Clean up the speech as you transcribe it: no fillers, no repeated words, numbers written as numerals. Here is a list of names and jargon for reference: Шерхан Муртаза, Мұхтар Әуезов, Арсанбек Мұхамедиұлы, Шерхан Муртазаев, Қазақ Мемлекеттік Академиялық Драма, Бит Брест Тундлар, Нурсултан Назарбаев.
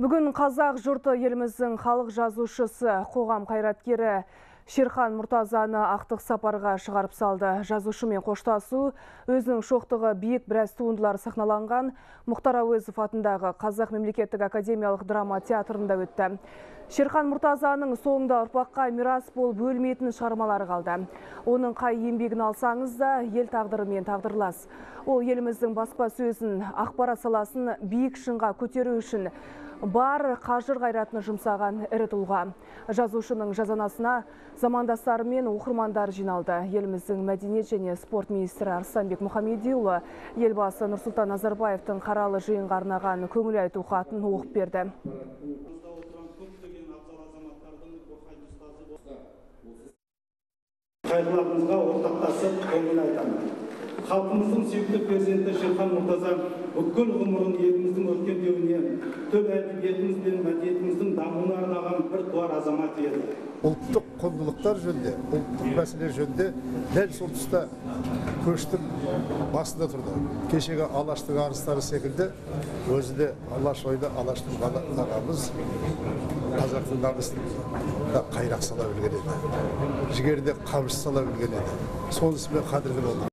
Бүгін қазақ жұрты еліміздің халық жазушысы, қоғам қайраткері Шерхан Муртазаны ақтық сапарға шығарып салды. Жазушымен қоштасу өзінің шоқтығы Бит Брест Тундлар сахналанған Мұхтар Әуезов атындағы Қазақ Мемлекеттік Академиялық Драма театрында өтті. Шерхан Муртазаның соңында ұрпаққа мирас болып өлмейтін шығармалары қалды. Оның қай еңбегін алсаңыз да, ел тағдырымен тағдырлас. Ол еліміздің баспасөзін, ақпарат саласын биік шыңға көтеру үшін бар қажыр қайратын жұмсаған ірі тұлға. Жазушының жазанасына замандастары мен оқырмандар жиналды. Еліміздің мәдениет және спорт министрі Арсанбек Мұхамедиұлы елбасы Нурсултан Назарбаевтың қаралы жиынға арнаған көңіл айту хатын оқып берді. Қайғыларымызға ортақтасып көңіл айтамын. Халқымыздың сүйікті перзенті Шерхан Муртазаев бүкіл ғұмырын еліміздің өркендеуіне, төл әдебиетіміз бен мәдениетіміздің дамуына арнаған бір туар азамат еді. Ұлттық құндылықтар жөнінде, ұлттық мәселелер жөнінде дәл сол тұста көштің басында тұрды. Кешегі алаштың арыстары секілді, өзі де алаш ойда алаштың ағамыз қазақтың да қайрақ сала білген еді. Жігерде қамшы сала білген еді. Сонысымен қадірген олды.